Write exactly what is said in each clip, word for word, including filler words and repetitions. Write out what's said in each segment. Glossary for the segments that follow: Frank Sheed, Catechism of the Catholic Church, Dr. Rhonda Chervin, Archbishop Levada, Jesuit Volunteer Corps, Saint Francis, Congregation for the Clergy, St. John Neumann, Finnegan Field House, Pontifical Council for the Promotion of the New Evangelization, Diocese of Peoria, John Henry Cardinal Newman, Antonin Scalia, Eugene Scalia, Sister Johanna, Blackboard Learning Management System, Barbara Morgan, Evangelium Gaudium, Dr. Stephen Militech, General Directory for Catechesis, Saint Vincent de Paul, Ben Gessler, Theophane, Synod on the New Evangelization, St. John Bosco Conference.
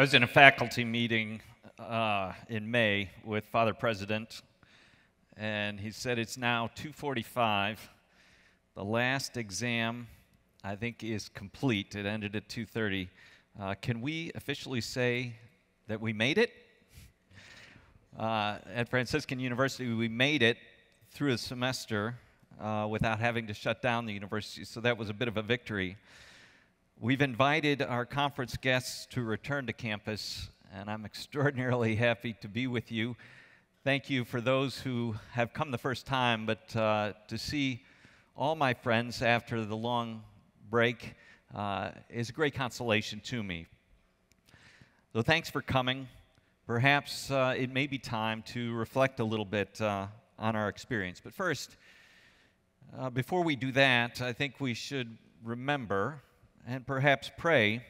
I was in a faculty meeting uh, in May with Father President, and he said it's now two forty-five. The last exam, I think, is complete. It ended at two thirty. Uh, can we officially say that we made it? Uh, at Franciscan University, we made it through a semester uh, without having to shut down the university, so that was a bit of a victory. We've invited our conference guests to return to campus, and I'm extraordinarily happy to be with you. Thank you for those who have come the first time, but uh, to see all my friends after the long break uh, is a great consolation to me. So thanks for coming. Perhaps uh, it may be time to reflect a little bit uh, on our experience. But first, uh, before we do that, I think we should remember and perhaps pray.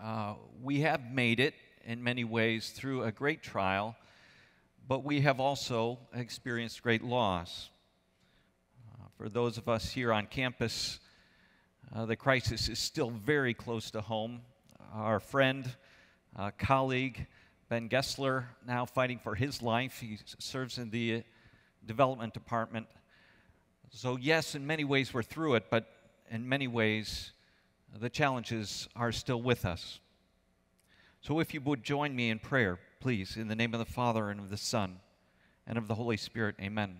Uh, we have made it in many ways through a great trial, but we have also experienced great loss. Uh, for those of us here on campus, uh, the crisis is still very close to home. Our friend, uh, colleague, Ben Gessler, now fighting for his life. He serves in the development department. So yes, in many ways we're through it, but in many ways, the challenges are still with us. So if you would join me in prayer, please, in the name of the Father, and of the Son, and of the Holy Spirit, amen.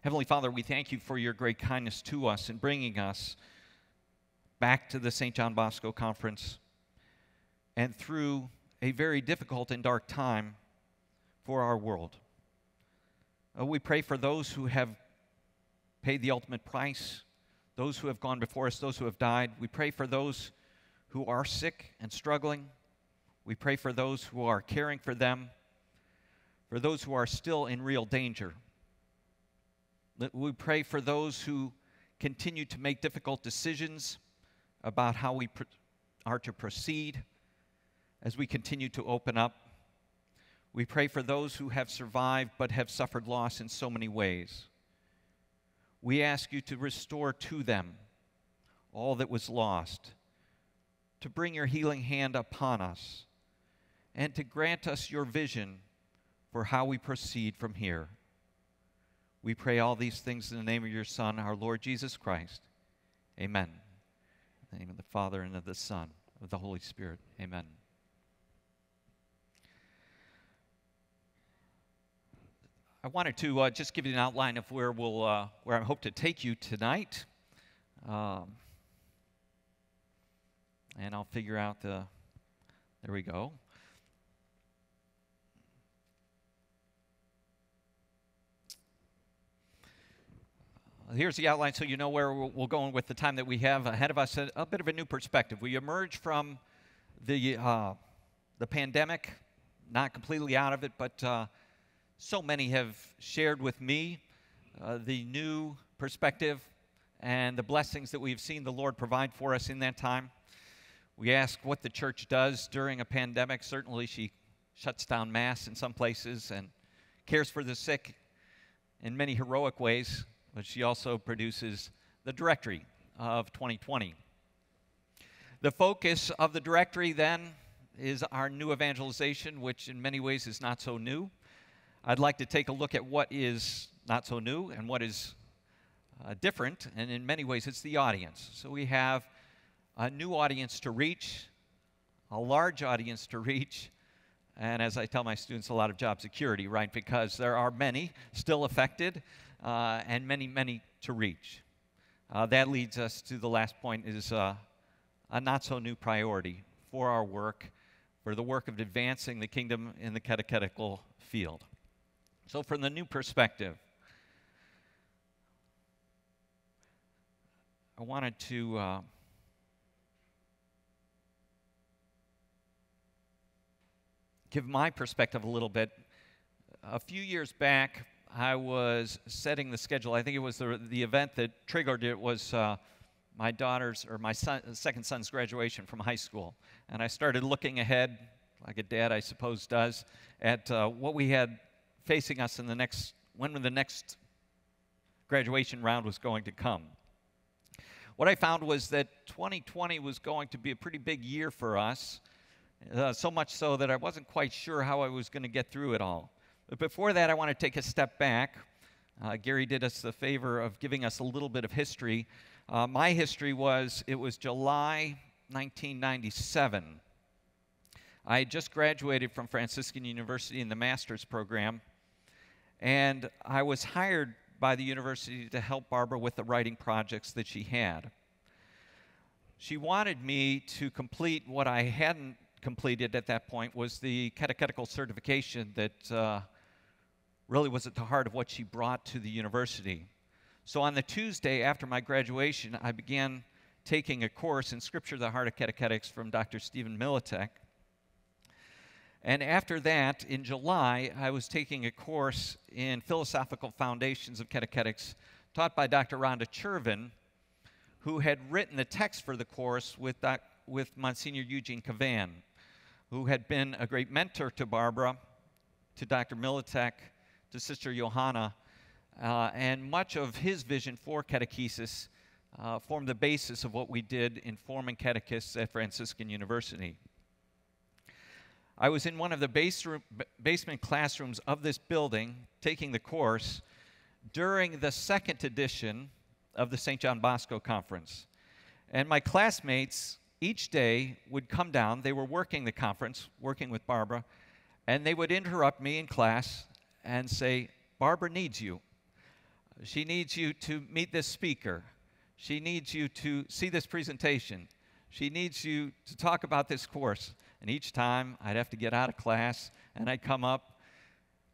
Heavenly Father, we thank you for your great kindness to us in bringing us back to the Saint John Bosco Conference, and through a very difficult and dark time for our world. We pray for those who have paid the ultimate price, those who have gone before us, those who have died. We pray for those who are sick and struggling. We pray for those who are caring for them, for those who are still in real danger. We pray for those who continue to make difficult decisions about how we are to proceed as we continue to open up. We pray for those who have survived but have suffered loss in so many ways. We ask you to restore to them all that was lost, to bring your healing hand upon us, and to grant us your vision for how we proceed from here. We pray all these things in the name of your Son, our Lord Jesus Christ. Amen. In the name of the Father, and of the Son, and of the Holy Spirit. Amen. I wanted to uh, just give you an outline of where we'll, uh, where I hope to take you tonight, um, and I'll figure out the. There we go. Here's the outline, so you know where we're going with the time that we have ahead of us. A, a bit of a new perspective. We emerge from the uh, the pandemic, not completely out of it, but. Uh, So many have shared with me uh, the new perspective and the blessings that we've seen the Lord provide for us in that time. We ask what the church does during a pandemic. Certainly she shuts down mass in some places and cares for the sick in many heroic ways, but she also produces the directory of twenty twenty. The focus of the directory then is our new evangelization, which in many ways is not so new. I'd like to take a look at what is not so new and what is uh, different, and in many ways it's the audience. So we have a new audience to reach, a large audience to reach, and as I tell my students, a lot of job security, right? Because there are many still affected uh, and many, many to reach. Uh, that leads us to the last point, is uh, a not so new priority for our work, for the work of advancing the kingdom in the catechetical field. So from the new perspective, I wanted to uh, give my perspective a little bit. A few years back, I was setting the schedule. I think it was the, the event that triggered it was uh, my daughter's, or my son, second son's graduation from high school. And I started looking ahead, like a dad I suppose does, at uh, what we had facing us in the next, when the next graduation round was going to come. what I found was that twenty twenty was going to be a pretty big year for us, uh, so much so that I wasn't quite sure how I was going to get through it all. But before that, I want to take a step back. Uh, Gary did us the favor of giving us a little bit of history. Uh, my history was, it was July nineteen ninety-seven. I had just graduated from Franciscan University in the master's program, and I was hired by the university to help Barbara with the writing projects that she had. She wanted me to complete what I hadn't completed at that point, was the catechetical certification that uh, really was at the heart of what she brought to the university. So on the Tuesday after my graduation, I began taking a course in Scripture, the Heart of Catechetics, from Doctor Stephen Militech. And after that, in July, I was taking a course in Philosophical Foundations of Catechetics, taught by Doctor Rhonda Chervin, who had written the text for the course with, doc, with Monsignor Eugene Cavan, who had been a great mentor to Barbara, to Doctor Militech, to Sister Johanna, uh, and much of his vision for catechesis uh, formed the basis of what we did in forming catechists at Franciscan University. I was in one of the base room, basement classrooms of this building taking the course during the second edition of the Saint John Bosco Conference. And my classmates each day would come down. They were working the conference, working with Barbara, and they would interrupt me in class and say, Barbara needs you. She needs you to meet this speaker. She needs you to see this presentation. She needs you to talk about this course. And each time I'd have to get out of class, and I'd come up,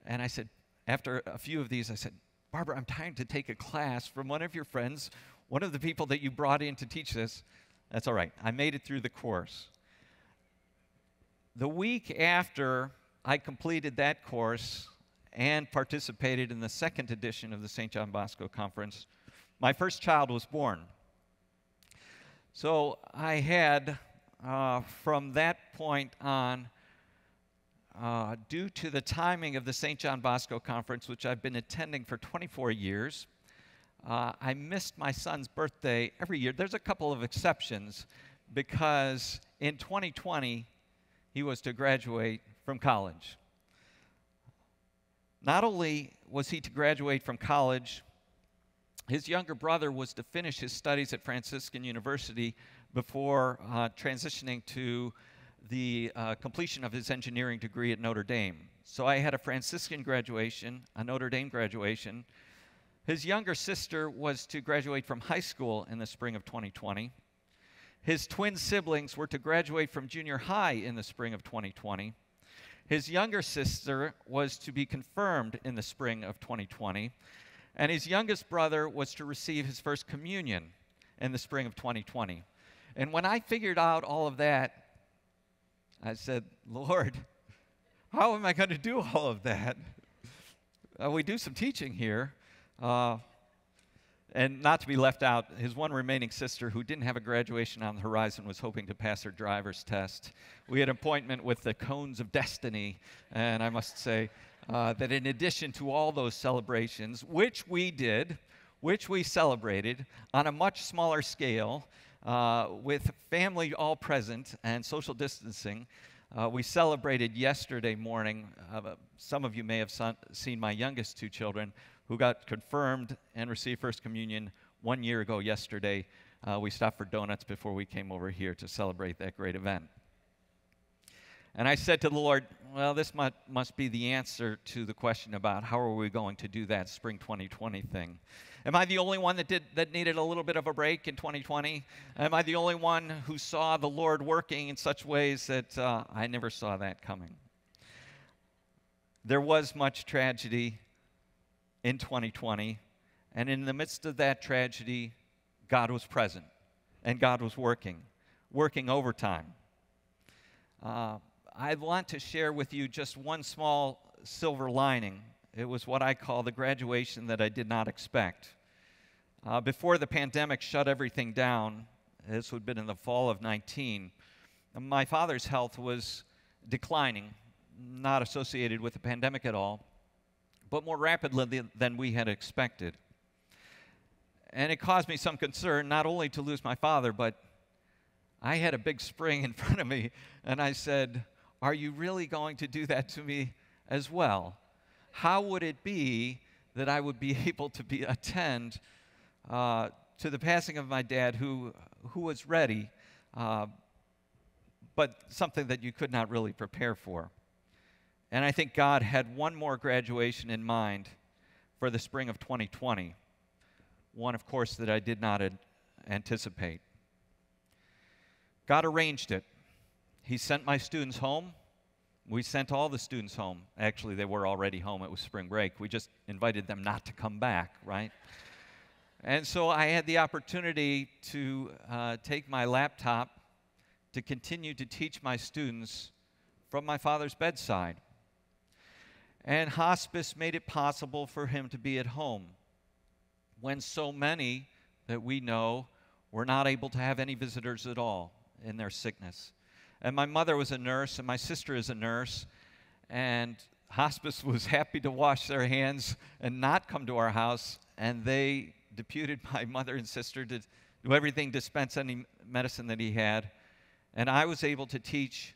and I said, after a few of these, I said, Barbara, I'm tired to take a class from one of your friends, one of the people that you brought in to teach this. That's all right. I made it through the course. The week after I completed that course and participated in the second edition of the Saint John Bosco Conference, my first child was born. So I had, uh, from that point on, uh, due to the timing of the Saint John Bosco Conference, which I've been attending for twenty-four years, uh, I missed my son's birthday every year. There's a couple of exceptions, because in twenty twenty, he was to graduate from college. Not only was he to graduate from college, his younger brother was to finish his studies at Franciscan University before uh, transitioning to the uh, completion of his engineering degree at Notre Dame. So I had a Franciscan graduation, a Notre Dame graduation. His younger sister was to graduate from high school in the spring of twenty twenty. His twin siblings were to graduate from junior high in the spring of twenty twenty. His younger sister was to be confirmed in the spring of twenty twenty, and his youngest brother was to receive his first communion in the spring of twenty twenty. And when I figured out all of that, I said, Lord, how am I going to do all of that? Uh, we do some teaching here. Uh, and not to be left out, his one remaining sister, who didn't have a graduation on the horizon, was hoping to pass her driver's test. We had an appointment with the Cones of Destiny, and I must say uh, that in addition to all those celebrations, which we did, which we celebrated on a much smaller scale, uh, with family all present and social distancing, uh, we celebrated yesterday morning. Uh, some of you may have seen my youngest two children, who got confirmed and received First Communion one year ago yesterday. Uh, we stopped for donuts before we came over here to celebrate that great event. And I said to the Lord, well, this must, must be the answer to the question about how are we going to do that spring twenty twenty thing. Am I the only one that, did, that needed a little bit of a break in twenty twenty? Am I the only one who saw the Lord working in such ways that uh, I never saw that coming? There was much tragedy in twenty twenty, and in the midst of that tragedy, God was present, and God was working, working overtime. Uh, I want to share with you just one small silver lining. It was what I call the graduation that I did not expect. Uh, before the pandemic shut everything down, this would have been in the fall of nineteen, my father's health was declining, not associated with the pandemic at all, but more rapidly than we had expected. And it caused me some concern, not only to lose my father, but I had a big spring in front of me, and I said, are you really going to do that to me as well? How would it be that I would be able to be, attend uh, to the passing of my dad, who, who was ready, uh, but something that you could not really prepare for? And I think God had one more graduation in mind for the spring of twenty twenty, one, of course, that I did not anticipate. God arranged it. He sent my students home. We sent all the students home. Actually, they were already home. It was spring break. We just invited them not to come back, right? And so I had the opportunity to uh, take my laptop to continue to teach my students from my father's bedside. And hospice made it possible for him to be at home when so many that we know were not able to have any visitors at all in their sickness. And my mother was a nurse, and my sister is a nurse, and hospice was happy to wash their hands and not come to our house, and they deputed my mother and sister to do everything, dispense any medicine that he had, and I was able to teach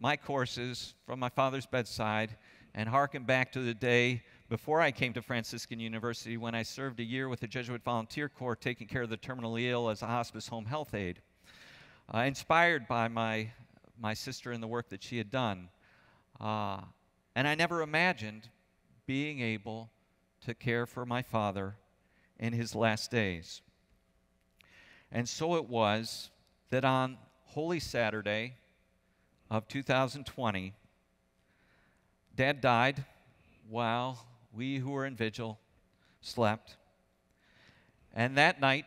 my courses from my father's bedside and harken back to the day before I came to Franciscan University when I served a year with the Jesuit Volunteer Corps taking care of the terminally ill as a hospice home health aide, uh, inspired by my my sister and the work that she had done. Uh, and I never imagined being able to care for my father in his last days. And so it was that on Holy Saturday of two thousand twenty, Dad died while we who were in vigil slept. And that night,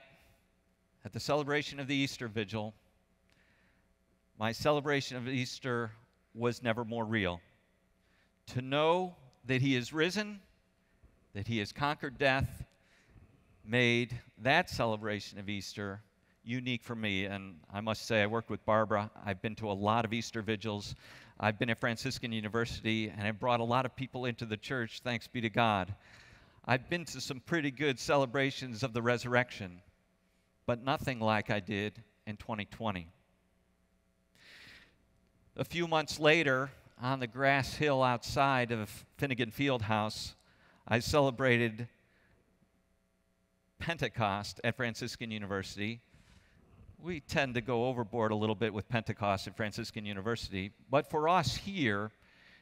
at the celebration of the Easter Vigil, my celebration of Easter was never more real. To know that he is risen, that he has conquered death, made that celebration of Easter unique for me. And I must say, I worked with Barbara. I've been to a lot of Easter vigils. I've been at Franciscan University, and I've brought a lot of people into the church, thanks be to God. I've been to some pretty good celebrations of the resurrection, but nothing like I did in twenty twenty. A few months later, on the grass hill outside of Finnegan Field House, I celebrated Pentecost at Franciscan University. We tend to go overboard a little bit with Pentecost at Franciscan University, but for us here,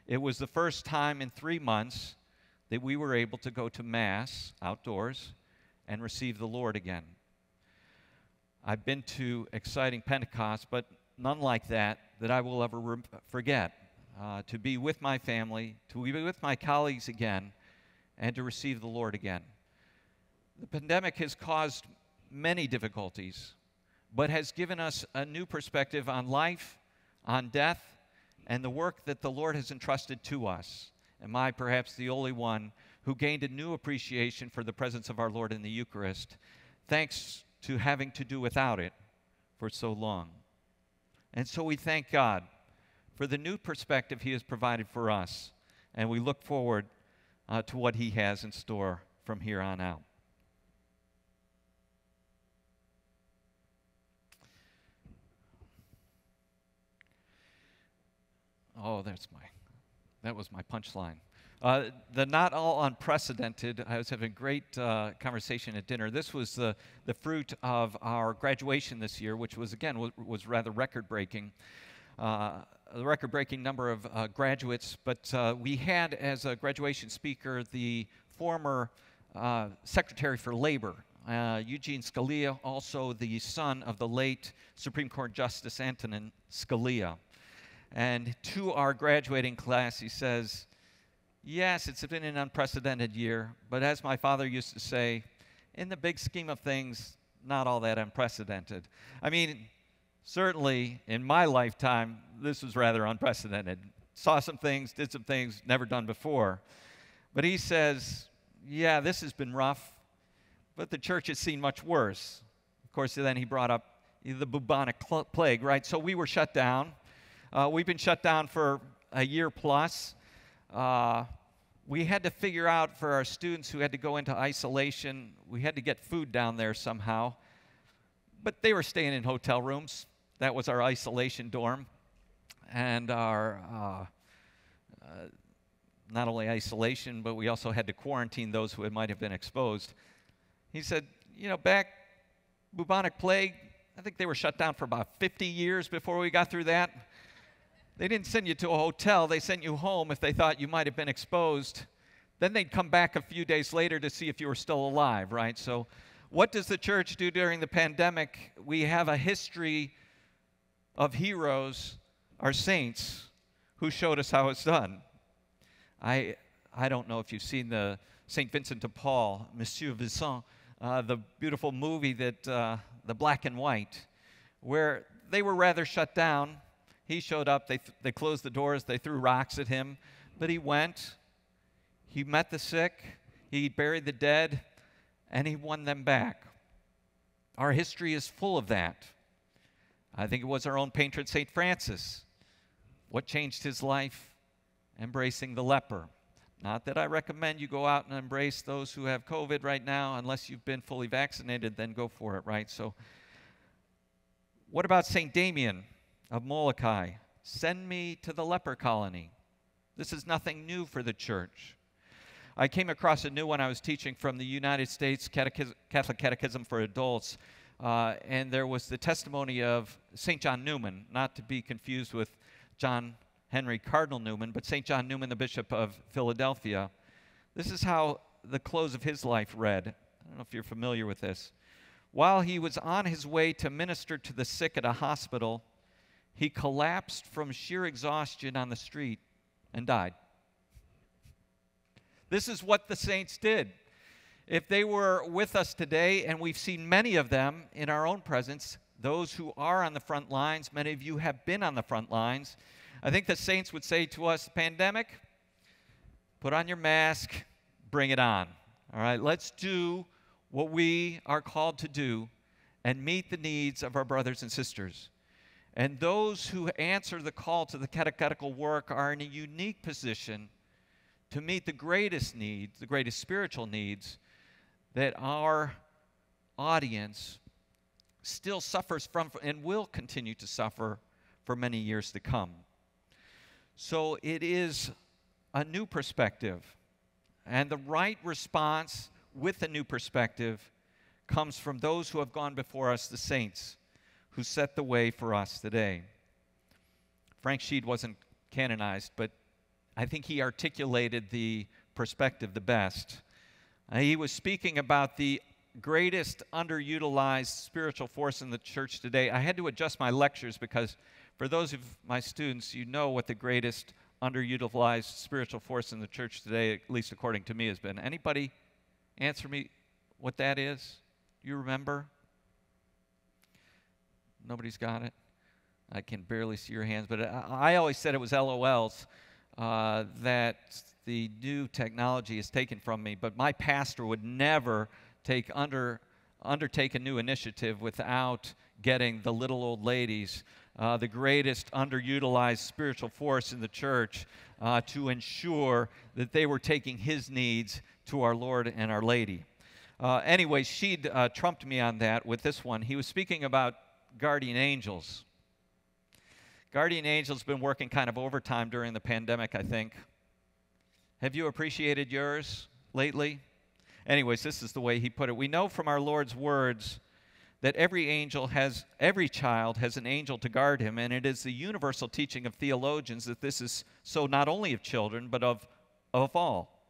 it was the first time in three months that we were able to go to Mass outdoors and receive the Lord again. I've been to exciting Pentecost, but none like that that I will ever forget, uh, to be with my family, to be with my colleagues again, and to receive the Lord again. The pandemic has caused many difficulties, but has given us a new perspective on life, on death, and the work that the Lord has entrusted to us. Am I perhaps the only one who gained a new appreciation for the presence of our Lord in the Eucharist, thanks to having to do without it for so long? And so we thank God for the new perspective he has provided for us, and we look forward uh, to what he has in store from here on out. Oh, that's my, that was my punchline. Uh, the not all unprecedented, I was having a great uh, conversation at dinner. This was the, the fruit of our graduation this year, which was, again, w was rather record-breaking. Uh, a record-breaking number of uh, graduates, but uh, we had as a graduation speaker the former uh, Secretary for Labor, uh, Eugene Scalia, also the son of the late Supreme Court Justice Antonin Scalia. And to our graduating class, he says, yes, it's been an unprecedented year, but as my father used to say, in the big scheme of things, not all that unprecedented. I mean, certainly in my lifetime, this was rather unprecedented. Saw some things, did some things never done before. But he says, yeah, this has been rough, but the church has seen much worse. Of course, then he brought up the bubonic plague, right? So we were shut down. Uh, we've been shut down for a year plus. Uh, we had to figure out for our students who had to go into isolation, we had to get food down there somehow. But they were staying in hotel rooms. That was our isolation dorm. And our, uh, uh, not only isolation, but we also had to quarantine those who might have been exposed. He said, you know, back bubonic plague, I think they were shut down for about fifty years before we got through that. They didn't send you to a hotel. They sent you home if they thought you might have been exposed. Then they'd come back a few days later to see if you were still alive, right? So what does the church do during the pandemic? We have a history of heroes, our saints, who showed us how it's done. I, I don't know if you've seen the Saint Vincent de Paul, Monsieur Vincent, uh, the beautiful movie that, uh, the black and white, where they were rather shut down. He showed up, they, th they closed the doors, they threw rocks at him, but he went, he met the sick, he buried the dead, and he won them back. Our history is full of that. I think it was our own patron, Saint Francis. What changed his life? Embracing the leper. Not that I recommend you go out and embrace those who have COVID right now. Unless you've been fully vaccinated, then go for it, right? So what about Saint Damien of Molokai? Send me to the leper colony. This is nothing new for the church. I came across a new one I was teaching from the United States Catechism, Catholic Catechism for Adults, uh, and there was the testimony of Saint John Neumann, not to be confused with John Henry Cardinal Newman, but Saint John Neumann, the Bishop of Philadelphia. This is how the close of his life read. I don't know if you're familiar with this. While he was on his way to minister to the sick at a hospital, he collapsed from sheer exhaustion on the street and died. This is what the saints did. If they were with us today, and we've seen many of them in our own presence, those who are on the front lines, many of you have been on the front lines, I think the saints would say to us, pandemic, put on your mask, bring it on. All right, let's do what we are called to do and meet the needs of our brothers and sisters. And those who answer the call to the catechetical work are in a unique position to meet the greatest needs, the greatest spiritual needs that our audience still suffers from and will continue to suffer for many years to come. So it is a new perspective, and the right response with a new perspective comes from those who have gone before us, the saints, who set the way for us today. Frank Sheed wasn't canonized, but I think he articulated the perspective the best. Uh, he was speaking about the greatest underutilized spiritual force in the church today. I had to adjust my lectures because for those of my students, you know what the greatest underutilized spiritual force in the church today, at least according to me, has been. Anybody answer me what that is? Do you remember? Nobody's got it? I can barely see your hands, but I always said it was L O Ls uh, that the new technology is taken from me, but my pastor would never take under, undertake a new initiative without getting the little old ladies, uh, the greatest underutilized spiritual force in the church, uh, to ensure that they were taking his needs to our Lord and our Lady. Uh, anyway, she uh, trumped me on that with this one. He was speaking about guardian angels. Guardian angels have been working kind of overtime during the pandemic, I think. Have you appreciated yours lately? Anyways, this is the way he put it. We know from our Lord's words that every angel has, every child has an angel to guard him, and it is the universal teaching of theologians that this is so not only of children, but of, of all.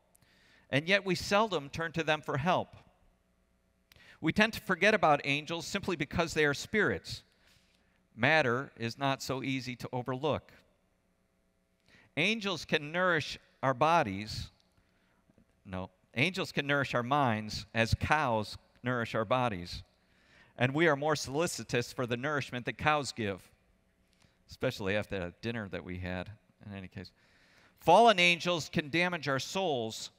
And yet we seldom turn to them for help. We tend to forget about angels simply because they are spirits. Matter is not so easy to overlook. Angels can nourish our bodies. No, angels can nourish our minds as cows nourish our bodies. And we are more solicitous for the nourishment that cows give, especially after that dinner that we had, in any case. Fallen angels can damage our souls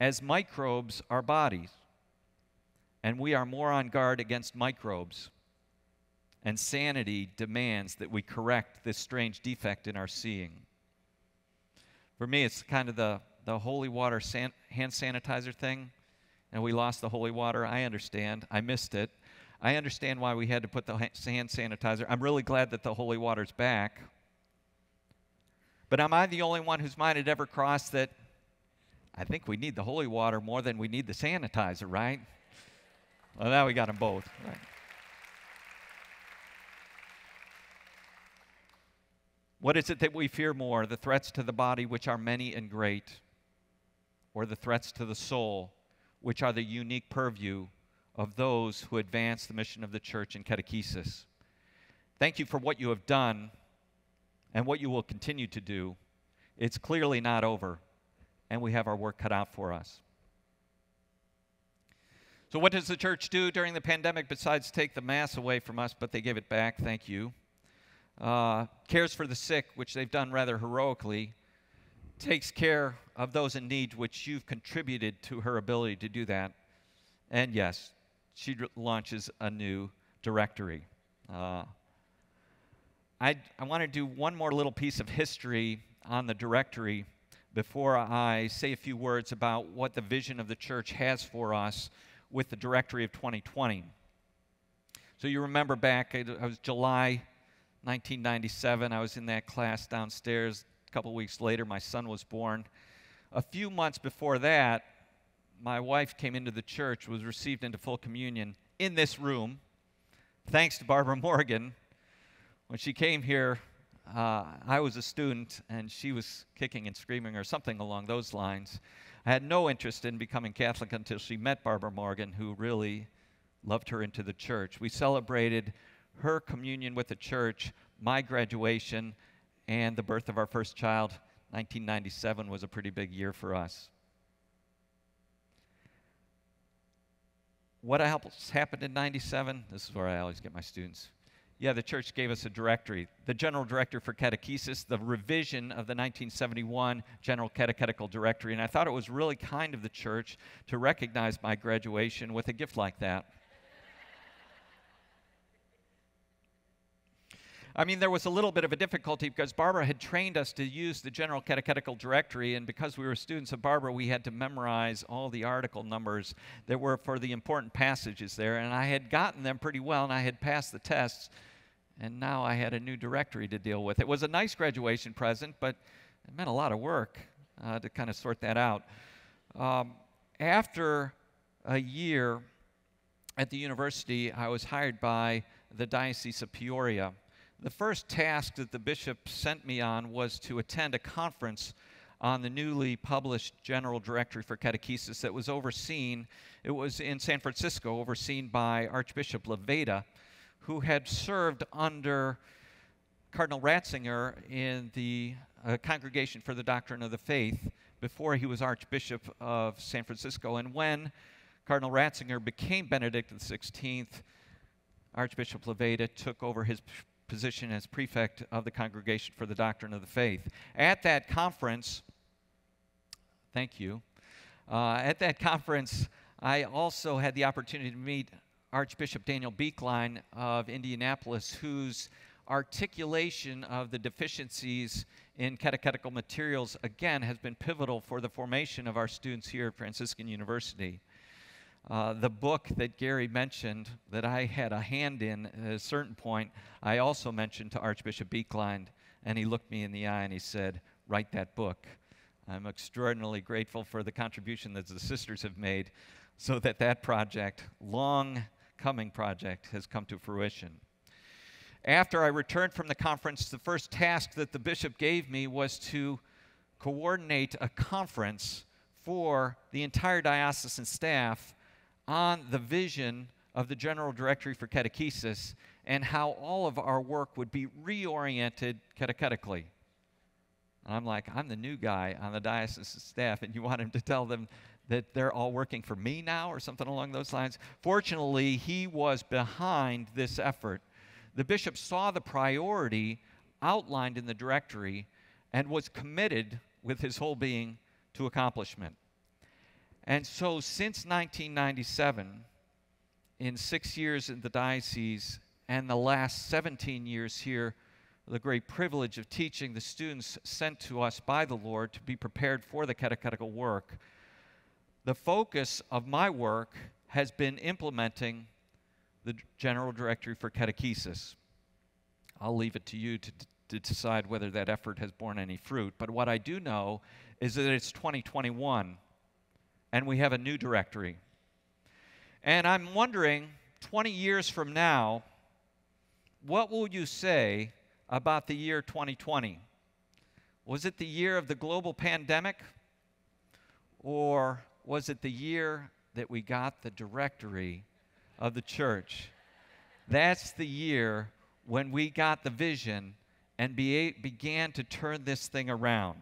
as microbes our bodies, and we are more on guard against microbes. And sanity demands that we correct this strange defect in our seeing. For me, it's kind of the the holy water san hand sanitizer thing, and we lost the holy water. I understand. I missed it. I understand why we had to put the hand sanitizer. I'm really glad that the holy water's back. But am I the only one whose mind had ever crossed that I think we need the holy water more than we need the sanitizer, right? Well, now we got them both. Right. What is it that we fear more, the threats to the body, which are many and great, or the threats to the soul, which are the unique purview of those who advance the mission of the Church in catechesis? Thank you for what you have done and what you will continue to do. It's clearly not over, and we have our work cut out for us. So what does the Church do during the pandemic besides take the Mass away from us, but they gave it back, thank you. Uh, cares for the sick, which they've done rather heroically, takes care of those in need, which you've contributed to her ability to do that. And yes, she launches a new directory. Uh, I, I want to do one more little piece of history on the directory before I say a few words about what the vision of the Church has for us with the directory of twenty twenty. So you remember back, it, it was July nineteen ninety-seven, I was in that class downstairs. A couple weeks later, my son was born. A few months before that, my wife came into the Church, was received into full communion in this room, thanks to Barbara Morgan. When she came here, uh, I was a student, and she was kicking and screaming or something along those lines. I had no interest in becoming Catholic until she met Barbara Morgan, who really loved her into the Church. We celebrated her communion with the Church, my graduation, and the birth of our first child. Nineteen ninety-seven was a pretty big year for us. What else happened in ninety-seven? This is where I always get my students. Yeah, the Church gave us a directory, the General Directory for Catechesis, the revision of the nineteen seventy-one General Catechetical Directory, and I thought it was really kind of the Church to recognize my graduation with a gift like that. I mean, there was a little bit of a difficulty because Barbara had trained us to use the General Catechetical Directory, and because we were students of Barbara, we had to memorize all the article numbers that were for the important passages there, and I had gotten them pretty well, and I had passed the tests, and now I had a new directory to deal with. It was a nice graduation present, but it meant a lot of work uh, to kind of sort that out. Um, after a year at the university, I was hired by the Diocese of Peoria. The first task that the bishop sent me on was to attend a conference on the newly published General Directory for Catechesis that was overseen, it was in San Francisco, overseen by Archbishop Levada, who had served under Cardinal Ratzinger in the uh, Congregation for the Doctrine of the Faith before he was Archbishop of San Francisco. And when Cardinal Ratzinger became Benedict the sixteenth, Archbishop Levada took over his position as prefect of the Congregation for the Doctrine of the Faith. At that conference, thank you, uh, at that conference, I also had the opportunity to meet Archbishop Daniel Buechlein of Indianapolis, whose articulation of the deficiencies in catechetical materials, again, has been pivotal for the formation of our students here at Franciscan University. Uh, the book that Gary mentioned that I had a hand in at a certain point, I also mentioned to Archbishop Buechlein, and he looked me in the eye and he said, "Write that book." I'm extraordinarily grateful for the contribution that the sisters have made so that that project, long-coming project, has come to fruition. After I returned from the conference, the first task that the bishop gave me was to coordinate a conference for the entire diocesan staff on the vision of the General Directory for Catechesis and how all of our work would be reoriented catechetically. And I'm like, I'm the new guy on the diocesan staff, and you want him to tell them that they're all working for me now or something along those lines? Fortunately, he was behind this effort. The bishop saw the priority outlined in the directory and was committed with his whole being to accomplishment. And so since nineteen ninety-seven, in six years in the diocese and the last seventeen years here the great privilege of teaching the students sent to us by the Lord to be prepared for the catechetical work, the focus of my work has been implementing the General Directory for Catechesis. I'll leave it to you to, to decide whether that effort has borne any fruit, but what I do know is that it's twenty twenty-one, and we have a new directory. And I'm wondering, twenty years from now, what will you say about the year twenty twenty? Was it the year of the global pandemic? Or was it the year that we got the directory of the church? That's the year when we got the vision and be, began to turn this thing around.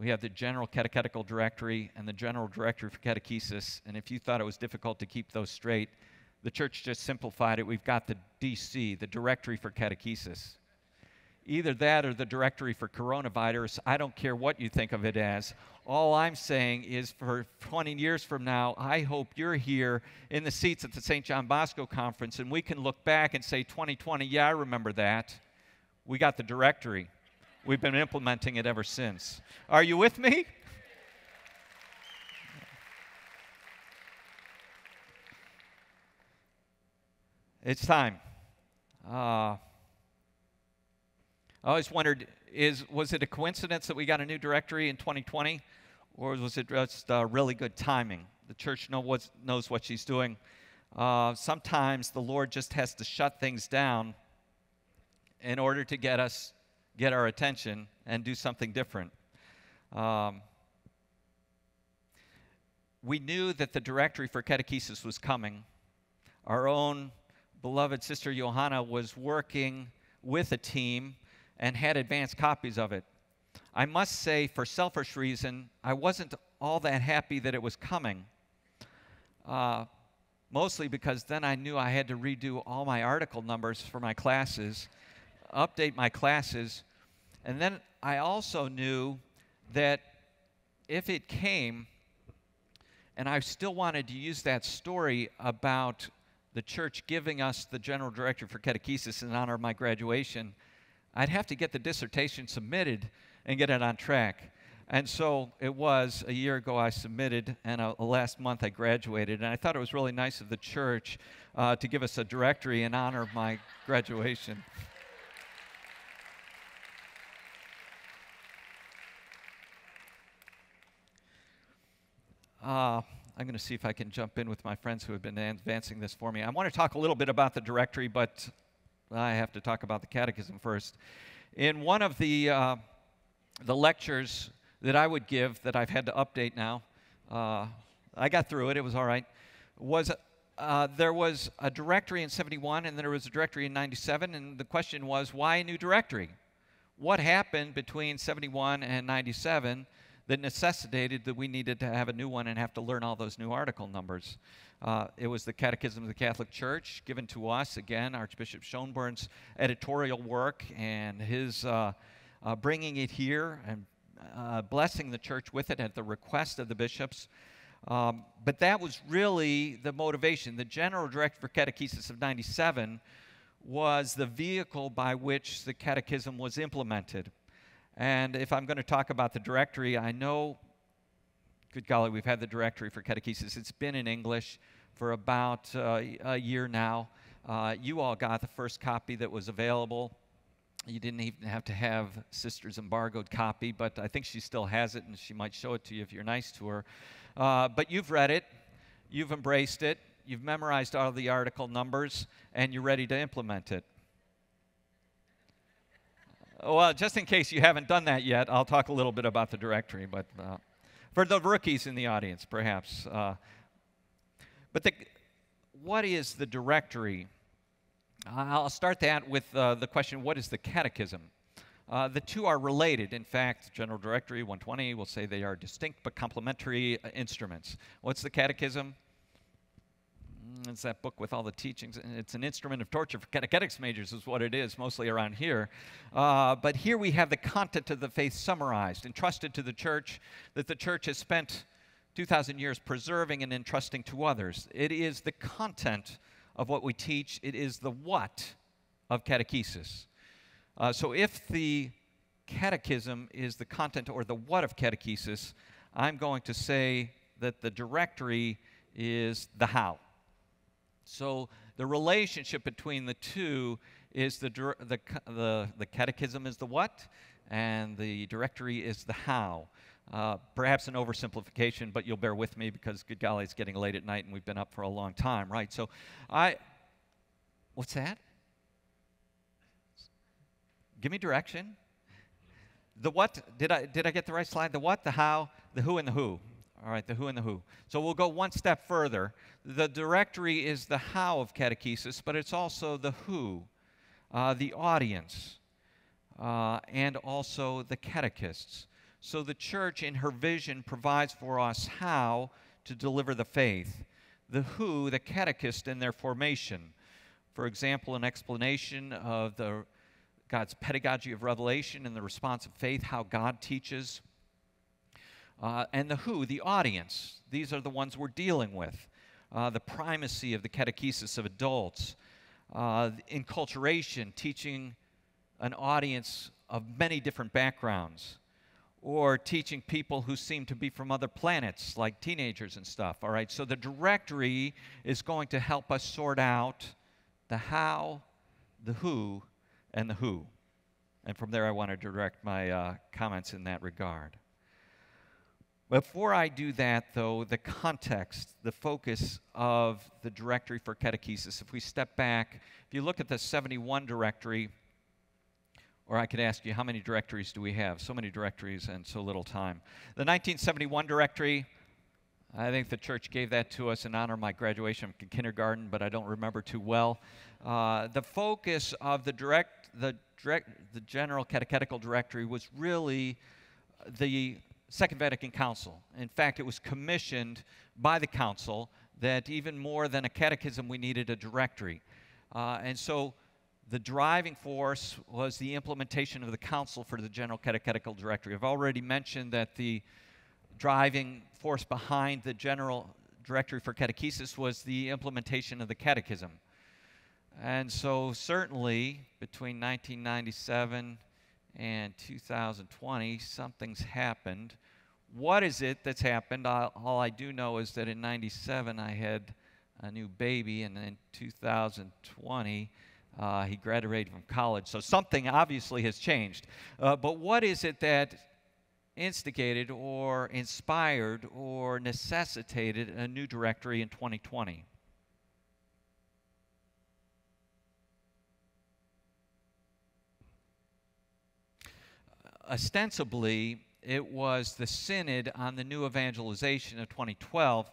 We have the General Catechetical Directory and the General Directory for Catechesis, and if you thought it was difficult to keep those straight, the church just simplified it. We've got the D C, the Directory for Catechesis. Either that or the Directory for Coronavirus. I don't care what you think of it as. All I'm saying is for twenty years from now, I hope you're here in the seats at the Saint John Bosco Conference, and we can look back and say, twenty twenty, yeah, I remember that. We got the directory. We've been implementing it ever since. Are you with me? It's time. Uh, I always wondered, is, was it a coincidence that we got a new directory in twenty twenty, or was it just uh, really good timing? The church know what's, knows what she's doing. Uh, sometimes the Lord just has to shut things down in order to get us, get our attention and do something different. Um, we knew that the directory for catechesis was coming. Our own beloved Sister Johanna was working with a team and had advanced copies of it. I must say, for selfish reason, I wasn't all that happy that it was coming, uh, mostly because then I knew I had to redo all my article numbers for my classes, update my classes, and then I also knew that if it came, and I still wanted to use that story about the church giving us the General Directory for Catechesis in honor of my graduation, I'd have to get the dissertation submitted and get it on track. And so it was, a year ago I submitted, and uh, last month I graduated, and I thought it was really nice of the church uh, to give us a directory in honor of my graduation. Uh, I'm going to see if I can jump in with my friends who have been advancing this for me. I want to talk a little bit about the directory, but I have to talk about the catechism first. In one of the, uh, the lectures that I would give that I've had to update now, uh, I got through it, it was all right, was uh, there was a directory in seventy-one and there was a directory in ninety-seven, and the question was, why a new directory? What happened between seventy-one and ninety-seven that necessitated that we needed to have a new one and have to learn all those new article numbers? Uh, it was the Catechism of the Catholic Church, given to us, again, Archbishop Schoenborn's editorial work and his uh, uh, bringing it here and uh, blessing the church with it at the request of the bishops. Um, but that was really the motivation. The General Directory for Catechesis of ninety-seven was the vehicle by which the catechism was implemented. And if I'm going to talk about the directory, I know, good golly, we've had the directory for catechesis. It's been in English for about uh, a year now. Uh, you all got the first copy that was available. You didn't even have to have Sister's embargoed copy, but I think she still has it, and she might show it to you if you're nice to her. Uh, but you've read it. You've embraced it. You've memorized all the article numbers, and you're ready to implement it. Well, just in case you haven't done that yet, I'll talk a little bit about the directory, but uh, for the rookies in the audience, perhaps. Uh, but the, what is the directory? I'll start that with uh, the question, what is the catechism? Uh, the two are related. In fact, General Directory one twenty will say they are distinct but complementary uh, instruments. What's the catechism? It's that book with all the teachings. It's an instrument of torture for catechetics majors is what it is, mostly around here. Uh, but here we have the content of the faith summarized, entrusted to the church, that the church has spent two thousand years preserving and entrusting to others. It is the content of what we teach. It is the what of catechesis. Uh, so if the catechism is the content or the what of catechesis, I'm going to say that the directory is the how. So the relationship between the two is the, the, the, the catechism is the what, and the directory is the how. Uh, perhaps an oversimplification, but you'll bear with me because, good golly, it's getting late at night and we've been up for a long time, right? So I, what's that? Give me direction. The what, did I, did I get the right slide? The what, the how, the who, and the who. All right, the who and the who. So we'll go one step further. The directory is the how of catechesis, but it's also the who, uh, the audience, uh, and also the catechists. So the Church, in her vision, provides for us how to deliver the faith, the who, the catechist, in their formation. For example, an explanation of the, God's pedagogy of revelation and the response of faith, how God teaches. Uh, and the who, the audience, these are the ones we're dealing with. Uh, the primacy of the catechesis of adults, uh, enculturation, teaching an audience of many different backgrounds, or teaching people who seem to be from other planets, like teenagers and stuff, all right? So the directory is going to help us sort out the how, the who, and the who. And from there, I want to direct my uh, comments in that regard. Before I do that, though, the context, the focus of the Directory for Catechesis, if we step back, if you look at the seventy-one directory, or I could ask you, how many directories do we have? So many directories and so little time. The nineteen seventy-one directory, I think the Church gave that to us in honor of my graduation from kindergarten, but I don't remember too well. Uh, the focus of the, direct, the, direct, the General Catechetical Directory was really the Second Vatican Council. In fact, it was commissioned by the Council that even more than a catechism, we needed a directory. Uh, and so the driving force was the implementation of the Council for the General Catechetical Directory. I've already mentioned that the driving force behind the General Directory for Catechesis was the implementation of the catechism. And so certainly between nineteen ninety-seven and two thousand twenty, something's happened. What is it that's happened? All I do know is that in ninety-seven, I had a new baby, and in two thousand twenty, uh, he graduated from college. So something obviously has changed. Uh, but what is it that instigated or inspired or necessitated a new directory in twenty twenty? Ostensibly, it was the Synod on the New Evangelization of twenty twelve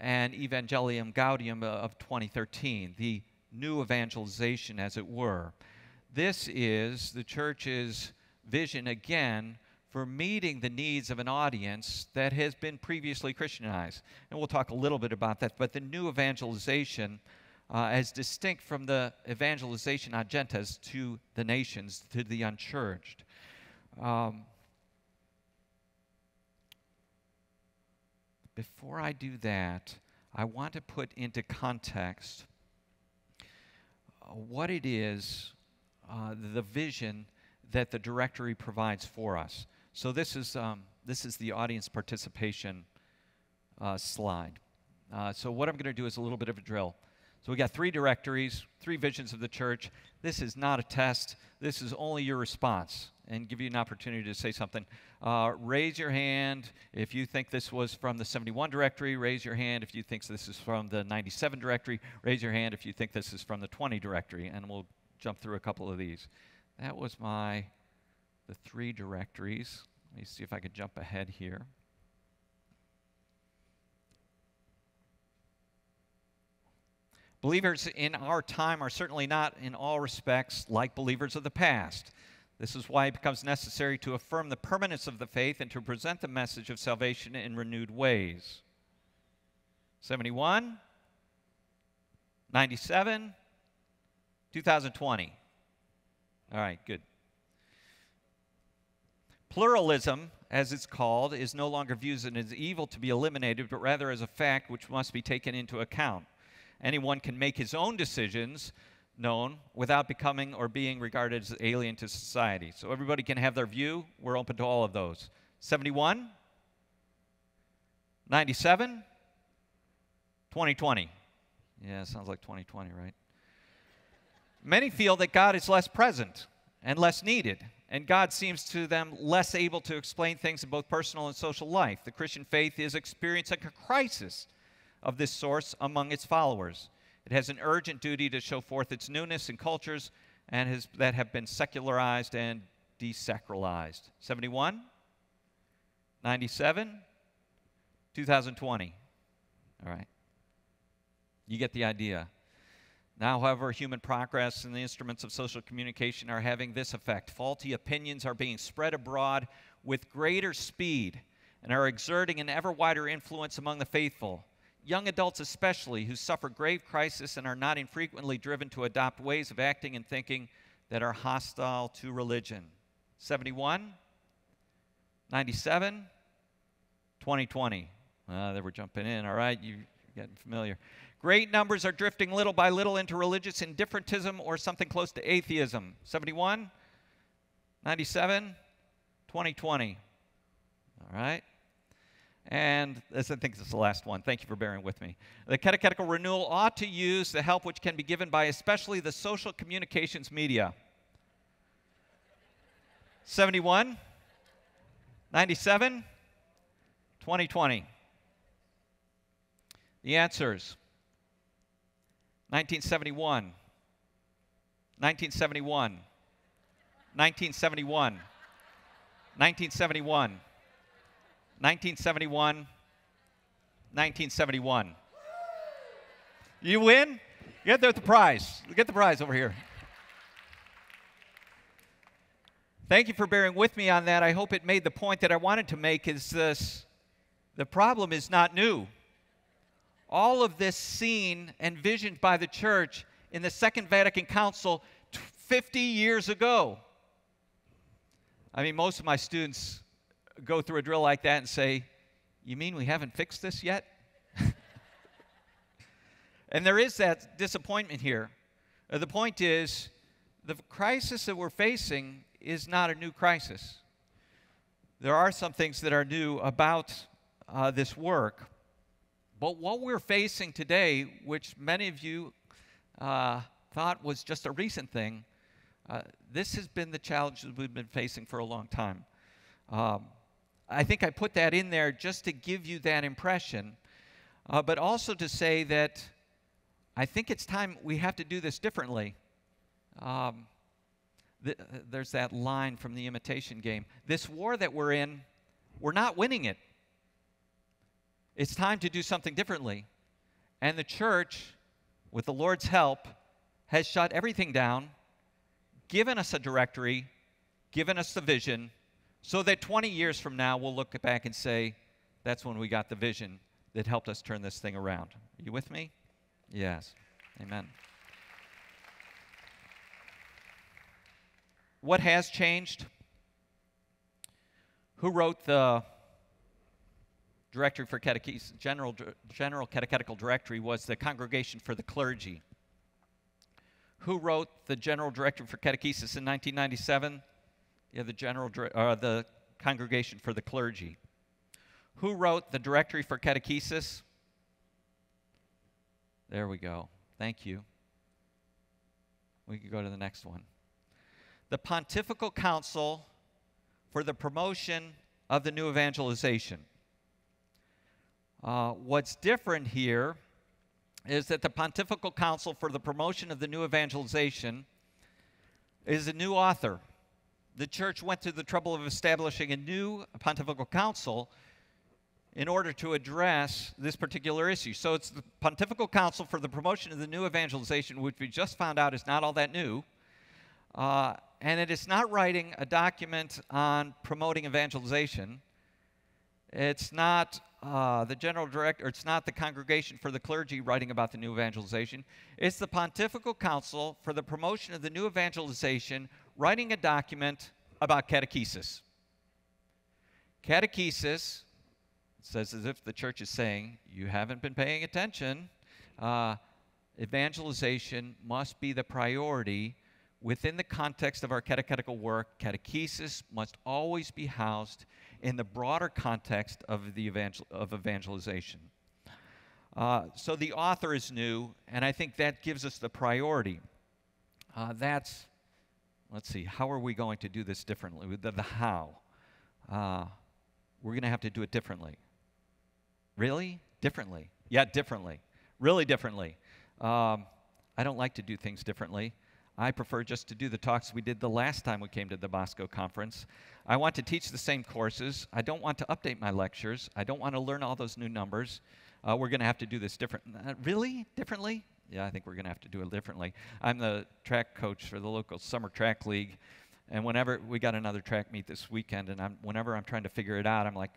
and Evangelium Gaudium of twenty thirteen, the new evangelization, as it were. This is the Church's vision, again, for meeting the needs of an audience that has been previously Christianized. And we'll talk a little bit about that, but the new evangelization, uh, as distinct from the evangelization ad gentes to the nations, to the unchurched. Um, before I do that, I want to put into context uh, what it is, uh, the vision that the directory provides for us. So this is, um, this is the audience participation uh, slide. Uh, so what I'm going to do is a little bit of a drill. So we got three directories, three visions of the Church. This is not a test. This is only your response, and give you an opportunity to say something. Uh, raise your hand if you think this was from the seventy-one directory. Raise your hand if you think this is from the ninety-seven directory. Raise your hand if you think this is from the twenty directory, and we'll jump through a couple of these. That was my, the three directories. Let me see if I could jump ahead here. Believers in our time are certainly not in all respects like believers of the past. This is why it becomes necessary to affirm the permanence of the faith and to present the message of salvation in renewed ways. seventy-one, ninety-seven, two thousand twenty. All right, good. Pluralism, as it's called, is no longer viewed as evil to be eliminated, but rather as a fact which must be taken into account. Anyone can make his own decisions known without becoming or being regarded as alien to society. So everybody can have their view. We're open to all of those. seventy-one, ninety-seven, twenty twenty. Yeah, sounds like twenty twenty, right? Many feel that God is less present and less needed, and God seems to them less able to explain things in both personal and social life. The Christian faith is experiencing a crisis of this source among its followers. It has an urgent duty to show forth its newness in cultures and has, that have been secularized and desacralized. seventy-one, ninety-seven, two thousand twenty. All right. You get the idea. Now, however, human progress and the instruments of social communication are having this effect. Faulty opinions are being spread abroad with greater speed and are exerting an ever wider influence among the faithful. Young adults especially, who suffer grave crisis and are not infrequently driven to adopt ways of acting and thinking that are hostile to religion. seventy-one, ninety-seven, twenty twenty. Ah, they were jumping in. All right, you're getting familiar. Great numbers are drifting little by little into religious indifferentism or something close to atheism. seventy-one, ninety-seven, twenty twenty. All right. And this, I think this is the last one. Thank you for bearing with me. The catechetical renewal ought to use the help which can be given by especially the social communications media. seventy-one, ninety-seven, twenty twenty. The answers. nineteen seventy-one, nineteen seventy-one, nineteen seventy-one, nineteen seventy-one, nineteen seventy-one, nineteen seventy-one. You win? Get the prize. Get the prize over here. Thank you for bearing with me on that. I hope it made the point that I wanted to make is this: the problem is not new. All of this seen and visioned by the Church in the Second Vatican Council fifty years ago. I mean, most of my students go through a drill like that and say, "You mean we haven't fixed this yet?" And there is that disappointment here. The point is, the crisis that we're facing is not a new crisis. There are some things that are new about uh, this work. But what we're facing today, which many of you uh, thought was just a recent thing, uh, this has been the challenge that we've been facing for a long time. Um, I think I put that in there just to give you that impression, uh, but also to say that I think it's time we have to do this differently. Um, th there's that line from the Imitation Game. This war that we're in, we're not winning it. It's time to do something differently. And the Church, with the Lord's help, has shut everything down, given us a directory, given us the vision, so that twenty years from now we'll look back and say, that's when we got the vision that helped us turn this thing around. Are you with me? Yes. Amen. What has changed? Who wrote the Directory for Catechesis? General, General Catechetical Directory was the Congregation for the Clergy. Who wrote the General Directory for Catechesis in nineteen ninety-seven? Yeah, the General, uh, the Congregation for the Clergy. Who wrote the Directory for Catechesis? There we go. Thank you. We can go to the next one. The Pontifical Council for the Promotion of the New Evangelization. Uh, what's different here is that the Pontifical Council for the Promotion of the New Evangelization is a new author. The Church went to the trouble of establishing a new Pontifical Council in order to address this particular issue. So it's the Pontifical Council for the Promotion of the New Evangelization, which we just found out is not all that new, uh, and it is not writing a document on promoting evangelization. It's not Uh, the General Director, it's not the Congregation for the Clergy writing about the new evangelization. It's the Pontifical Council for the Promotion of the New Evangelization writing a document about catechesis. Catechesis, it says as if the Church is saying, you haven't been paying attention. Uh, evangelization must be the priority within the context of our catechetical work. Catechesis must always be housed in the broader context of, the evangel of evangelization. Uh, so the author is new, and I think that gives us the priority. Uh, that's, let's see, how are we going to do this differently? The, the how. Uh, we're going to have to do it differently. Really? Differently. Yeah, differently. Really differently. Um, I don't like to do things differently. I prefer just to do the talks we did the last time we came to the Bosco Conference. I want to teach the same courses. I don't want to update my lectures. I don't want to learn all those new numbers. Uh, we're going to have to do this different. Uh, really? Differently? Yeah, I think we're going to have to do it differently. I'm the track coach for the local summer track league, and whenever we got another track meet this weekend, and I'm, whenever I'm trying to figure it out, I'm like,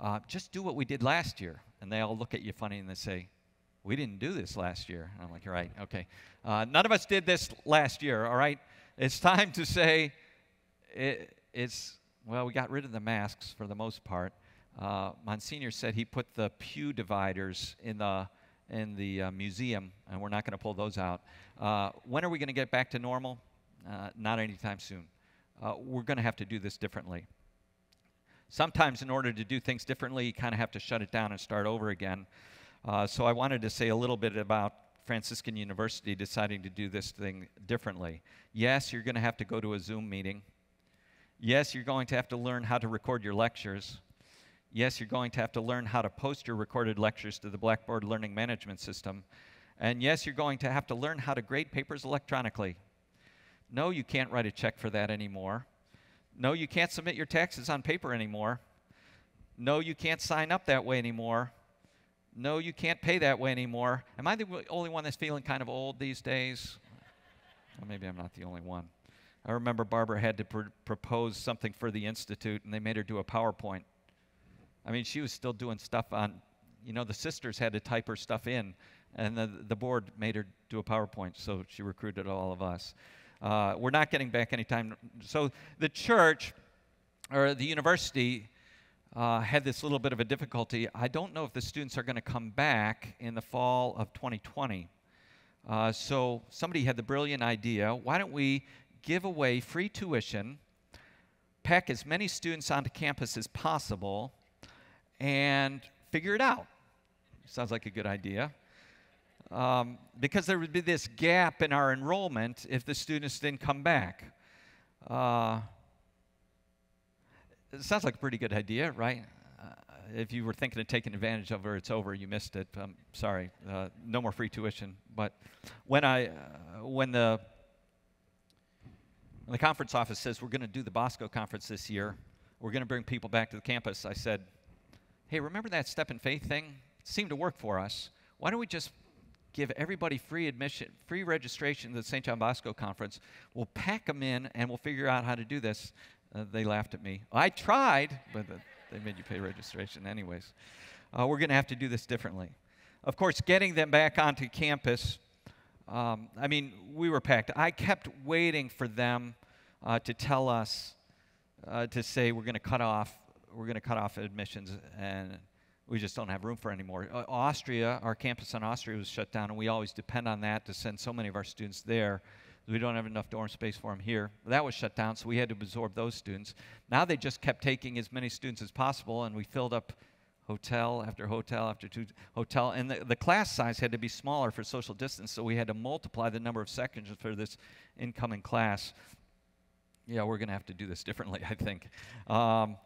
uh, just do what we did last year. And they all look at you funny and they say, we didn't do this last year. And I'm like, you're right, okay. Uh, none of us did this last year, all right? It's time to say, it, it's, well, we got rid of the masks for the most part. Uh, Monsignor said he put the pew dividers in the, in the uh, museum, and we're not going to pull those out. Uh, when are we going to get back to normal? Uh, not anytime soon. Uh, we're going to have to do this differently. Sometimes in order to do things differently, you kind of have to shut it down and start over again. Uh, so I wanted to say a little bit about Franciscan University deciding to do this thing differently. Yes, you're going to have to go to a Zoom meeting. Yes, you're going to have to learn how to record your lectures. Yes, you're going to have to learn how to post your recorded lectures to the Blackboard Learning Management System. And yes, you're going to have to learn how to grade papers electronically. No, you can't write a check for that anymore. No, you can't submit your taxes on paper anymore. No, you can't sign up that way anymore. No, you can't pay that way anymore. Am I the only one that's feeling kind of old these days? Well, maybe I'm not the only one. I remember Barbara had to pr propose something for the Institute, and they made her do a PowerPoint. I mean, she was still doing stuff on, you know, the sisters had to type her stuff in, and the, the board made her do a PowerPoint, so she recruited all of us. Uh, we're not getting back any time. So the church, or the university, Uh, had this little bit of a difficulty. I don't know if the students are going to come back in the fall of twenty twenty. Uh, so somebody had the brilliant idea, why don't we give away free tuition, pack as many students onto campus as possible, and figure it out. Sounds like a good idea. Um, because there would be this gap in our enrollment if the students didn't come back. Uh, It sounds like a pretty good idea, right? Uh, if you were thinking of taking advantage of her, it's over. You missed it. I'm sorry. Uh, no more free tuition. But when I, uh, when the, when the conference office says we're going to do the Bosco Conference this year, we're going to bring people back to the campus, I said, hey, remember that Step in Faith thing? It seemed to work for us. Why don't we just give everybody free admission, free registration to the Saint John Bosco Conference? We'll pack them in, and we'll figure out how to do this. Uh, they laughed at me. I tried, but uh, they made you pay registration anyways. Uh, we're going to have to do this differently. Of course, getting them back onto campus, um, I mean, we were packed. I kept waiting for them uh, to tell us, uh, to say we're going to cut off, we're going to cut off admissions, and we just don't have room for anymore. Uh, Austria, our campus in Austria was shut down, and we always depend on that to send so many of our students there. We don't have enough dorm space for them here. That was shut down, so we had to absorb those students. Now they just kept taking as many students as possible, and we filled up hotel after hotel after two hotel. And the, the class size had to be smaller for social distance, so we had to multiply the number of sections for this incoming class. Yeah, we're going to have to do this differently, I think. Um,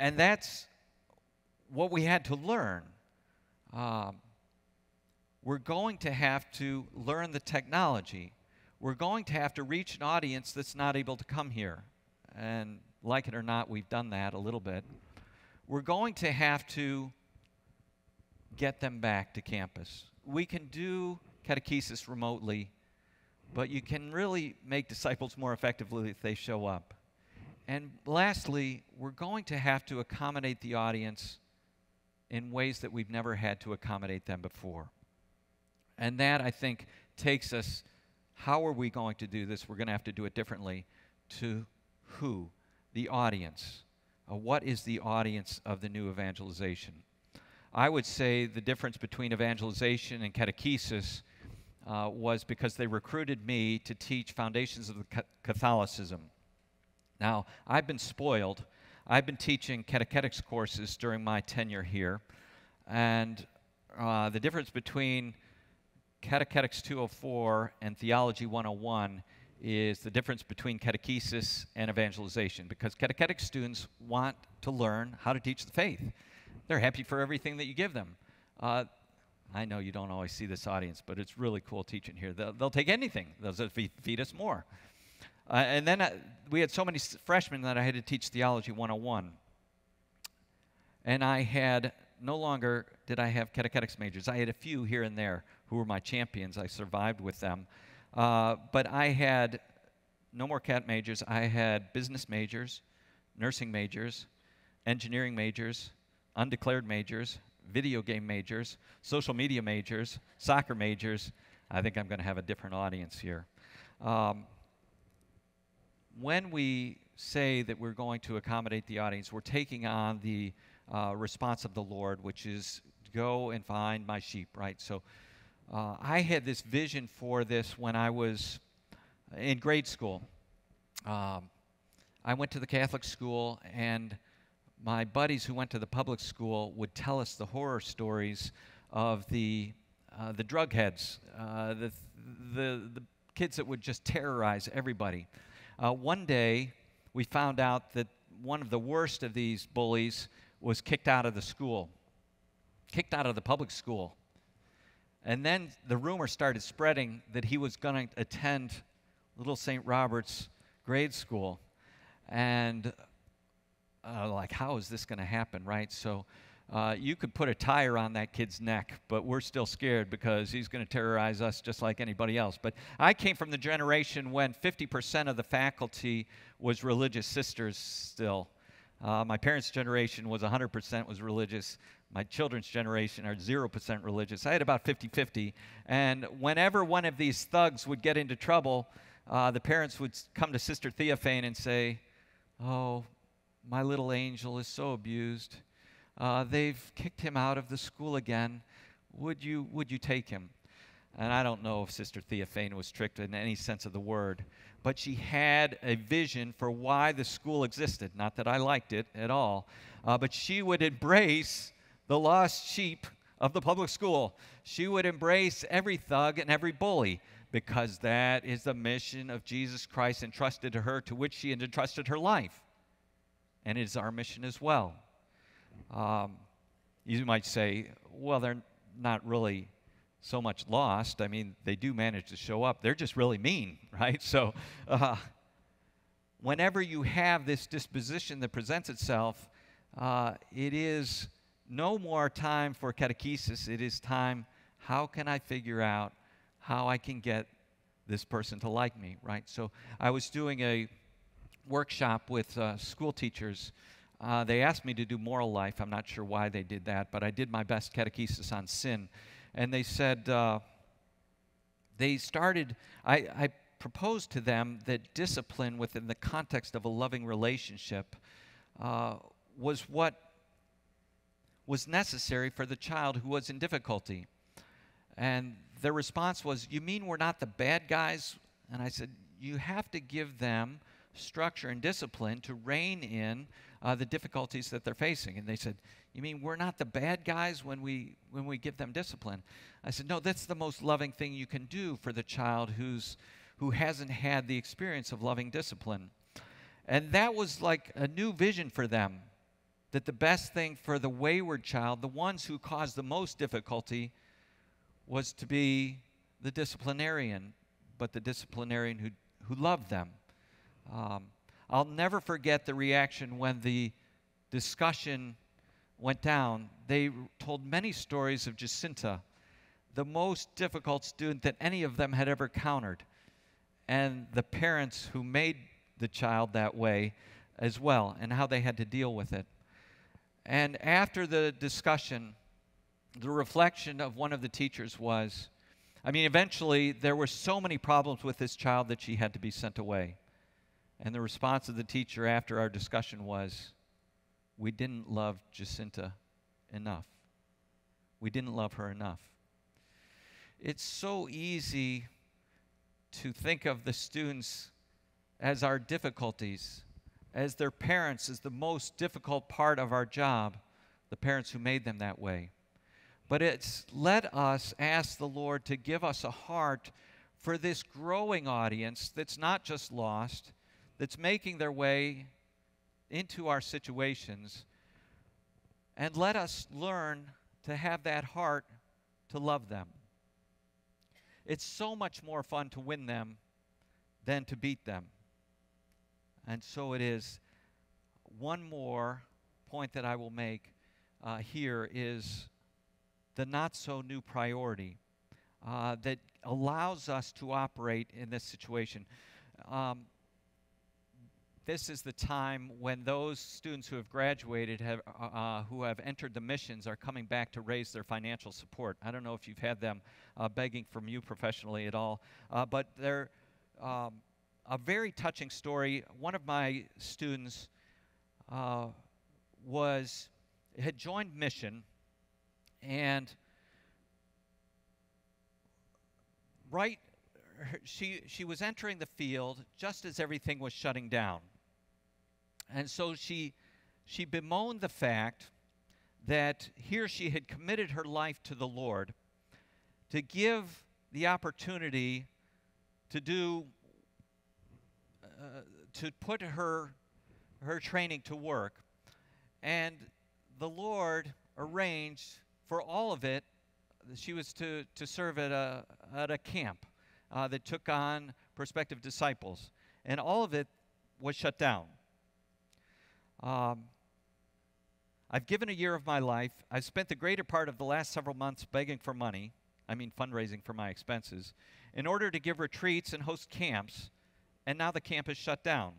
and that's what we had to learn. Um, We're going to have to learn the technology. We're going to have to reach an audience that's not able to come here. And like it or not, we've done that a little bit. We're going to have to get them back to campus. We can do catechesis remotely, but you can really make disciples more effectively if they show up. And lastly, we're going to have to accommodate the audience in ways that we've never had to accommodate them before. And that, I think, takes us, how are we going to do this? We're going to have to do it differently. To who? The audience. Uh, what is the audience of the new evangelization? I would say the difference between evangelization and catechesis uh, was because they recruited me to teach foundations of the Catholicism. Now, I've been spoiled. I've been teaching catechetics courses during my tenure here, and uh, the difference between Catechetics two oh four and Theology one oh one is the difference between catechesis and evangelization, because catechetic students want to learn how to teach the faith. They're happy for everything that you give them. Uh, I know you don't always see this audience, but it's really cool teaching here. They'll, they'll take anything. They'll just feed, feed us more. Uh, and then I, we had so many freshmen that I had to teach Theology one oh one. And I had, no longer did I have catechetics majors. I had a few here and there who were my champions. I survived with them. Uh, but I had no more cat majors. I had business majors, nursing majors, engineering majors, undeclared majors, video game majors, social media majors, soccer majors. I think I'm going to have a different audience here. Um, when we say that we're going to accommodate the audience, we're taking on the uh, response of the Lord, which is go and find my sheep, right? So Uh, I had this vision for this when I was in grade school. Um, I went to the Catholic school, and my buddies who went to the public school would tell us the horror stories of the, uh, the drug heads, uh, the, the, the kids that would just terrorize everybody. Uh, one day, we found out that one of the worst of these bullies was kicked out of the school, kicked out of the public school. And then the rumor started spreading that he was going to attend Little Saint Robert's grade school. And uh, like, how is this going to happen, right? So uh, you could put a tire on that kid's neck, but we're still scared because he's going to terrorize us just like anybody else. But I came from the generation when fifty percent of the faculty was religious sisters still. Uh, my parents' generation was one hundred percent was religious. My children's generation are zero percent religious. I had about fifty fifty. And whenever one of these thugs would get into trouble, uh, the parents would come to Sister Theophane and say, "Oh, my little angel is so abused. Uh, they've kicked him out of the school again. Would you, would you take him?" And I don't know if Sister Theophane was tricked in any sense of the word, but she had a vision for why the school existed. Not that I liked it at all, uh, but she would embrace the lost sheep of the public school. She would embrace every thug and every bully, because that is the mission of Jesus Christ entrusted to her, to which she had entrusted her life. And it is our mission as well. Um, you might say, well, they're not really so much lost. I mean, they do manage to show up. They're just really mean, right? So uh, whenever you have this disposition that presents itself, uh, it is no more time for catechesis. It is time, how can I figure out how I can get this person to like me, right? So I was doing a workshop with uh, school teachers. Uh, they asked me to do moral life. I'm not sure why they did that, but I did my best catechesis on sin. And they said, uh, they started, I, I proposed to them that discipline within the context of a loving relationship uh, was what was necessary for the child who was in difficulty. And their response was, "You mean we're not the bad guys?" And I said, you have to give them structure and discipline to rein in uh, the difficulties that they're facing. And they said, "You mean we're not the bad guys when we, when we give them discipline?" I said, "No, that's the most loving thing you can do for the child who's, who hasn't had the experience of loving discipline." And that was like a new vision for them, that the best thing for the wayward child, the ones who caused the most difficulty, was to be the disciplinarian, but the disciplinarian who, who loved them. Um, I'll never forget the reaction when the discussion went down. They told many stories of Jacinta, the most difficult student that any of them had ever encountered, and the parents who made the child that way as well, and how they had to deal with it. And after the discussion, the reflection of one of the teachers was, I mean, eventually there were so many problems with this child that she had to be sent away. And the response of the teacher after our discussion was, "We didn't love Jacinta enough." We didn't love her enough. It's so easy to think of the students as our difficulties, as their parents, as the most difficult part of our job, the parents who made them that way. But it's let us ask the Lord to give us a heart for this growing audience that's not just lost, that's making their way into our situations, and let us learn to have that heart to love them. It's so much more fun to win them than to beat them. And so it is. One more point that I will make uh, here is the not-so-new priority uh, that allows us to operate in this situation. Um, this is the time when those students who have graduated, have, uh, who have entered the missions, are coming back to raise their financial support. I don't know if you've had them uh, begging from you professionally at all, uh, but they're... Um, A very touching story. One of my students uh, was, had joined mission, and right, she, she was entering the field just as everything was shutting down. And so she, she bemoaned the fact that here she had committed her life to the Lord to give the opportunity to do Uh, to put her, her training to work. And the Lord arranged for all of it. She was to, to serve at a, at a camp uh, that took on prospective disciples. And all of it was shut down. Um, I've given a year of my life. I've spent the greater part of the last several months begging for money, I mean fundraising for my expenses, in order to give retreats and host camps. And now the camp is shut down.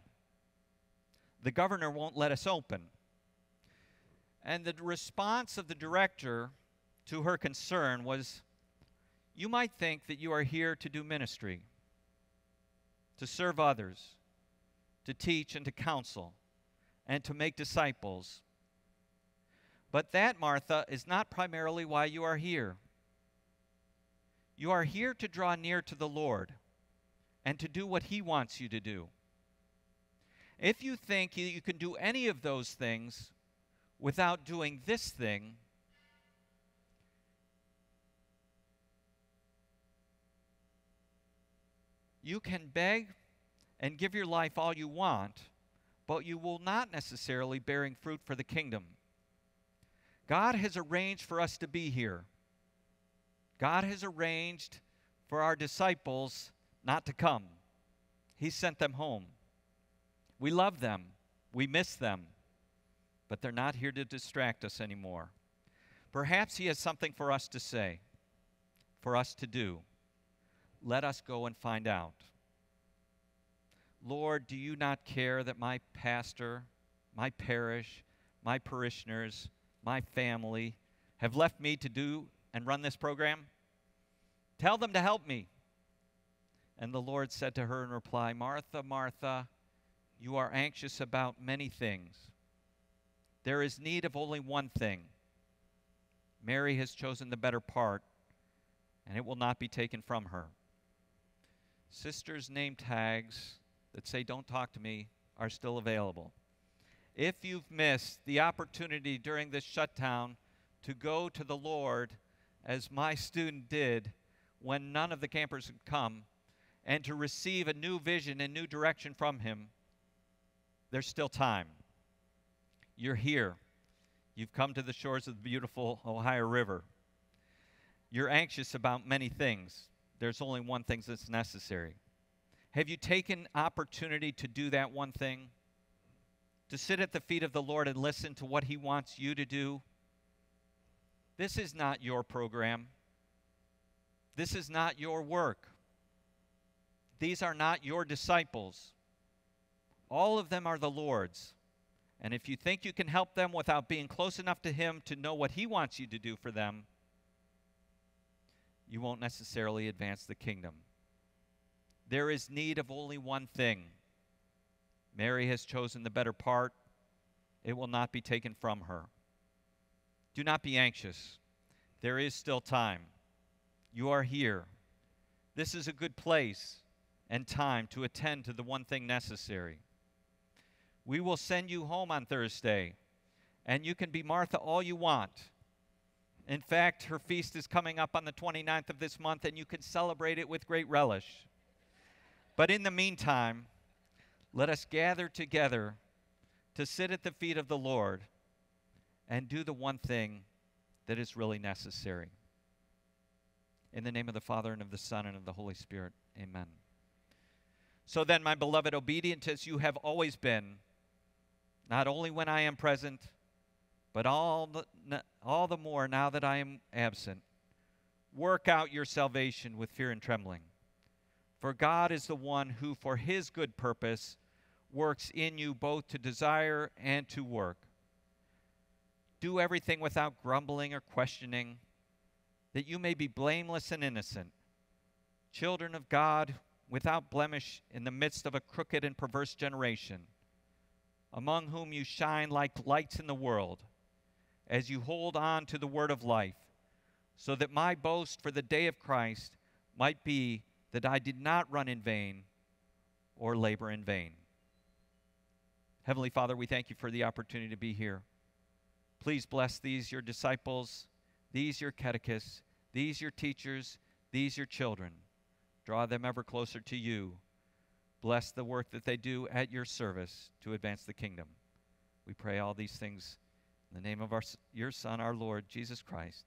The governor won't let us open. And the response of the director to her concern was, "You might think that you are here to do ministry, to serve others, to teach and to counsel, and to make disciples. But that, Martha, is not primarily why you are here. You are here to draw near to the Lord and to do what He wants you to do. If you think you can do any of those things without doing this thing, you can beg and give your life all you want, but you will not necessarily bearing fruit for the kingdom. God has arranged for us to be here. God has arranged for our disciples not to come. He sent them home. We love them. We miss them. But they're not here to distract us anymore. Perhaps He has something for us to say, for us to do. Let us go and find out. Lord, do you not care that my pastor, my parish, my parishioners, my family have left me to do and run this program? Tell them to help me." And the Lord said to her in reply, "Martha, Martha, you are anxious about many things. There is need of only one thing. Mary has chosen the better part, and it will not be taken from her." Sisters' name tags that say, "Don't talk to me," are still available. If you've missed the opportunity during this shutdown to go to the Lord, as my student did when none of the campers had come, and to receive a new vision and new direction from Him, there's still time. You're here. You've come to the shores of the beautiful Ohio River. You're anxious about many things. There's only one thing that's necessary. Have you taken opportunity to do that one thing? To sit at the feet of the Lord and listen to what He wants you to do? This is not your program. This is not your work. These are not your disciples. All of them are the Lord's. And if you think you can help them without being close enough to Him to know what He wants you to do for them, you won't necessarily advance the kingdom. There is need of only one thing. Mary has chosen the better part. It will not be taken from her. Do not be anxious. There is still time. You are here. This is a good place and time to attend to the one thing necessary. We will send you home on Thursday, and you can be Martha all you want. In fact, her feast is coming up on the twenty-ninth of this month, and you can celebrate it with great relish. But in the meantime, let us gather together to sit at the feet of the Lord and do the one thing that is really necessary. In the name of the Father, and of the Son, and of the Holy Spirit, amen. So then, my beloved, obedient as you have always been, not only when I am present, but all the, all the more now that I am absent, work out your salvation with fear and trembling. For God is the one who, for his good purpose, works in you both to desire and to work. Do everything without grumbling or questioning, that you may be blameless and innocent, children of God without blemish in the midst of a crooked and perverse generation, among whom you shine like lights in the world, as you hold on to the word of life, so that my boast for the day of Christ might be that I did not run in vain or labor in vain. Heavenly Father, we thank you for the opportunity to be here. Please bless these, your disciples, these, your catechists, these, your teachers, these, your children. Draw them ever closer to you. Bless the work that they do at your service to advance the kingdom. We pray all these things in the name of our, your Son, our Lord, Jesus Christ.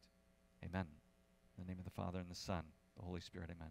Amen. In the name of the Father, and the Son, the Holy Spirit, amen.